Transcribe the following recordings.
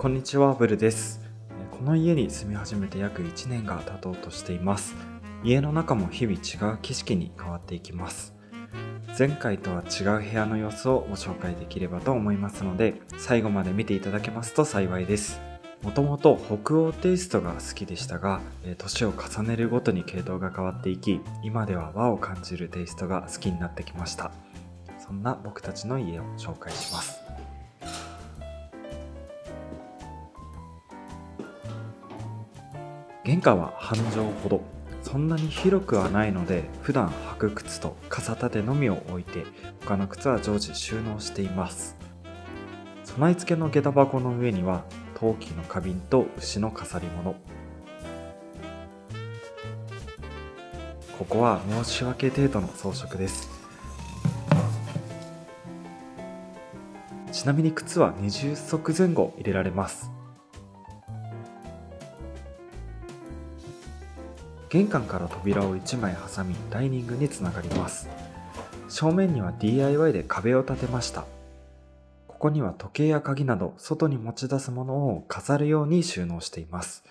こんにちは、ブルです。この家に住み始めて約1年が経とうとしています。家の中も日々違う景色に変わっていきます。前回とは違う部屋の様子をご紹介できればと思いますので、最後まで見ていただけますと幸いです。もともと北欧テイストが好きでしたが、年を重ねるごとに系統が変わっていき、今では和を感じるテイストが好きになってきました。そんな僕たちの家を紹介します。玄関は半畳ほど、そんなに広くはないので、普段履く靴と傘立てのみを置いて、他の靴は常時収納しています。備え付けの下駄箱の上には陶器の花瓶と牛の飾り物。ここは申し訳程度の装飾です。ちなみに靴は20足前後入れられます。玄関から扉を1枚挟み、ダイニングにつながります。正面には DIY で壁を建てました。ここには時計や鍵など外に持ち出すものを飾るように収納しています。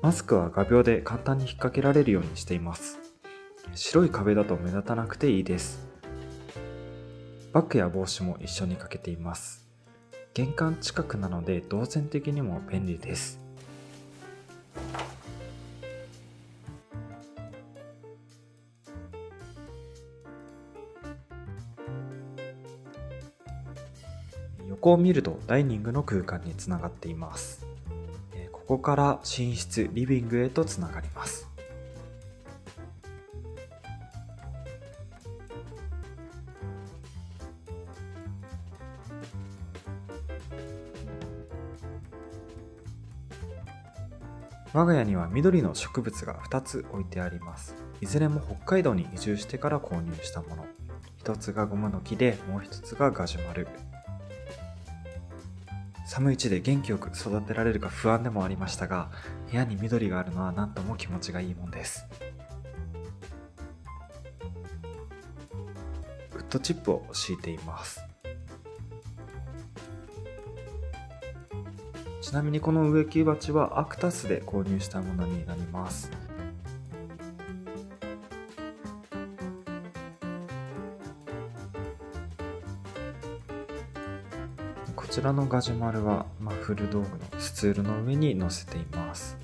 マスクは画鋲で簡単に引っ掛けられるようにしています。白い壁だと目立たなくていいです。バッグや帽子も一緒にかけています。玄関近くなので動線的にも便利です。横を見るとダイニングの空間につながっています。ここから寝室、リビングへとつながります。我が家には緑の植物が2つ置いてあります。いずれも北海道に移住してから購入したもの。1つがゴムの木で、もう1つがガジュマル。寒い地で元気よく育てられるか不安でもありましたが、部屋に緑があるのは何とも気持ちがいいもんです。ウッドチップを敷いています。ちなみにこの植木鉢はアクタスで購入したものになります。こちらのガジュマルはマフル道具のスツールの上に乗せています。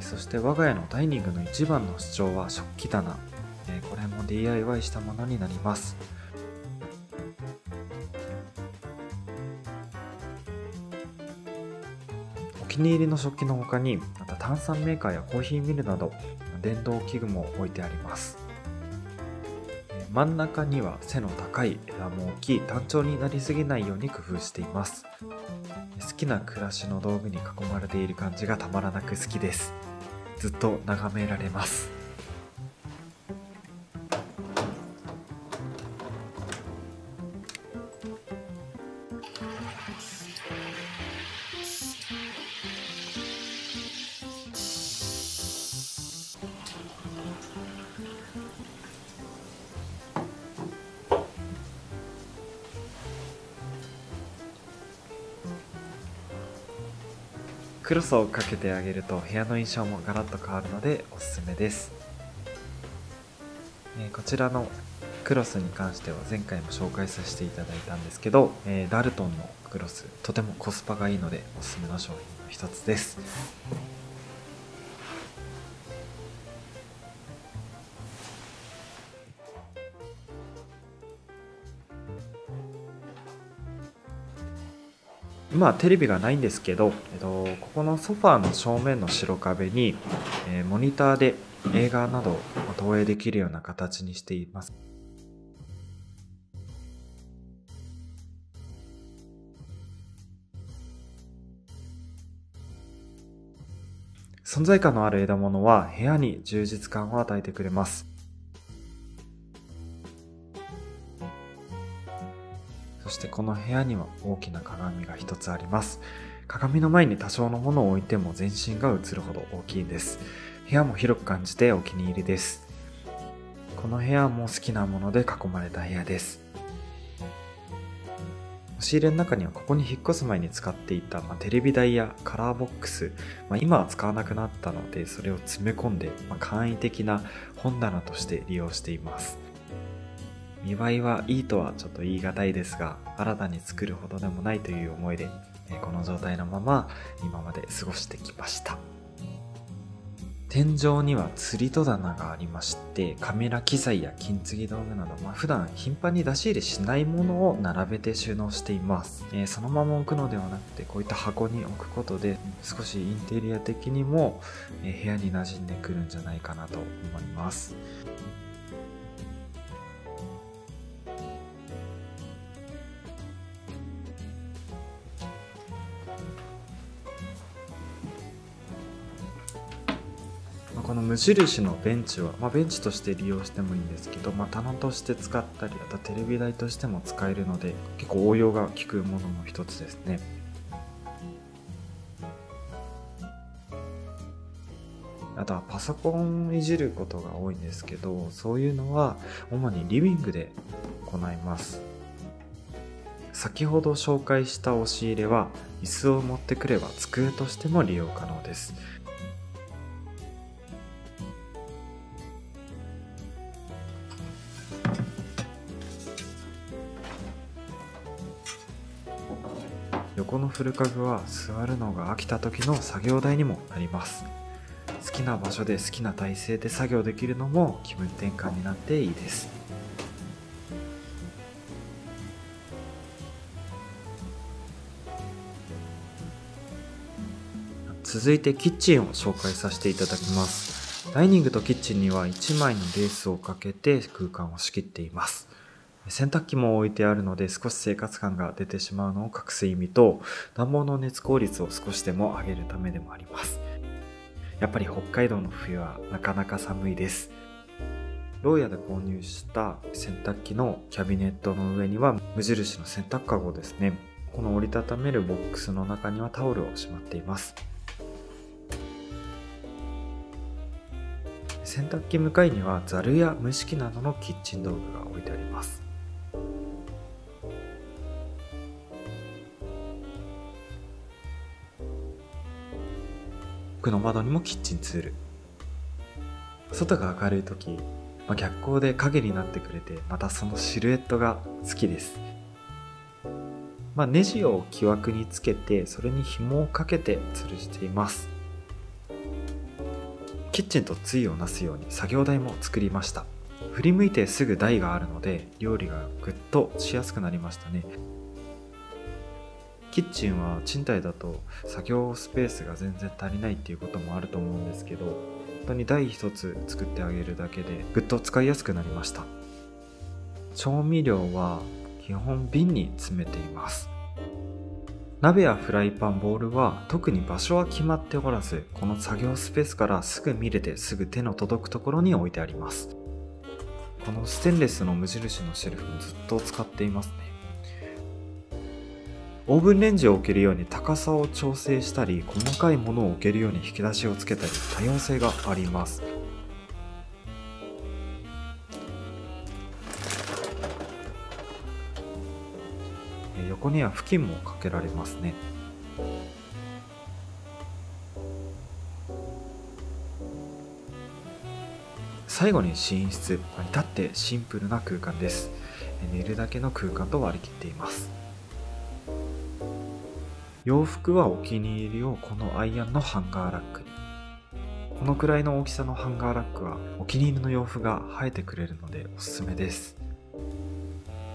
そして我が家のダイニングの一番の主張は食器棚。これも DIY したものになります。お気に入りの食器のほかに、また炭酸メーカーやコーヒーミルなど電動器具も置いてあります。真ん中には背の高い枝も置き、単調になりすぎないように工夫しています。好きな暮らしの道具に囲まれている感じがたまらなく好きです。ずっと眺められます。黒さをかけてあげると部屋の印象もガラッと変わるのでおすすめです。こちらのクロスに関しては前回も紹介させていただいたんですけど、ダルトンのクロス、とてもコスパがいいのでおすすめの商品の一つです。今はテレビがないんですけど、ここのソファーの正面の白壁に、モニターで映画などを投影できるような形にしています。存在感のある枝物は部屋に充実感を与えてくれます。そしてこの部屋には大きな鏡が一つあります。鏡の前に多少のものを置いても全身が映るほど大きいです。部屋も広く感じてお気に入りです。この部屋も好きなもので囲まれた部屋です。押し入れの中にはここに引っ越す前に使っていた、テレビ台やカラーボックス、今は使わなくなったのでそれを詰め込んで、簡易的な本棚として利用しています。見栄えはいいとはちょっと言い難いですが、新たに作るほどでもないという思いで、この状態のまま今まで過ごしてきました。天井には釣り戸棚がありまして、カメラ機材や金継ぎ道具など、普段頻繁に出し入れしないものを並べて収納しています。そのまま置くのではなくて、こういった箱に置くことで、少しインテリア的にも、部屋に馴染んでくるんじゃないかなと思います。この無印のベンチは、ベンチとして利用してもいいんですけど、棚として使ったり、あとテレビ台としても使えるので、結構応用が利くものの一つですね。あとはパソコンをいじることが多いんですけど、そういうのは主にリビングで行います。先ほど紹介した押し入れは、椅子を持ってくれば机としても利用可能です。横の古家具は座るのが飽きた時の作業台にもなります。好きな場所で好きな体勢で作業できるのも気分転換になっていいです。続いてキッチンを紹介させていただきます。ダイニングとキッチンには1枚のレースをかけて空間を仕切っています。洗濯機も置いてあるので少し生活感が出てしまうのを隠す意味と、暖房の熱効率を少しでも上げるためでもあります。やっぱり北海道の冬はなかなか寒いです。ローヤで購入した洗濯機のキャビネットの上には無印の洗濯カゴですね。この折りたためるボックスの中にはタオルをしまっています。洗濯機向かいにはザルや蒸し器などのキッチン道具が置いてあります。の窓にもキッチンツール。外が明るい時、逆光で影になってくれて、またそのシルエットが好きです。ネジを木枠につけて、それに紐をかけて吊るしています。キッチンと対をなすように作業台も作りました。振り向いてすぐ台があるので、料理がぐっとしやすくなりましたね。キッチンは賃貸だと作業スペースが全然足りないっていうこともあると思うんですけど、本当に台一つ作ってあげるだけでぐっと使いやすくなりました。調味料は基本瓶に詰めています。鍋やフライパン、ボウルは特に場所は決まっておらず、この作業スペースからすぐ見れて、すぐ手の届くところに置いてあります。このステンレスの無印のシェルフもずっと使っていますね。オーブンレンジを置けるように高さを調整したり、細かいものを置けるように引き出しをつけたり、多様性があります。横には布巾もかけられますね。最後に寝室、至ってシンプルな空間です。寝るだけの空間と割り切っています。洋服はお気に入りをこのアイアンのハンガーラックに。このくらいの大きさのハンガーラックはお気に入りの洋服が生えてくれるのでおすすめです。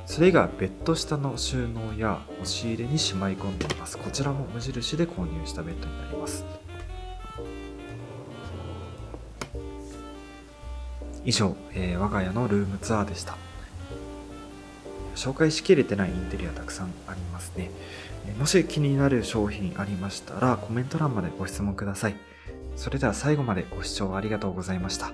それ以外はベッド下の収納や押し入れにしまい込んでいます。こちらも無印で購入したベッドになります。以上、我が家のルームツアーでした。紹介しきれてないインテリアたくさんありますね。もし気になる商品ありましたらコメント欄までご質問ください。それでは最後までご視聴ありがとうございました。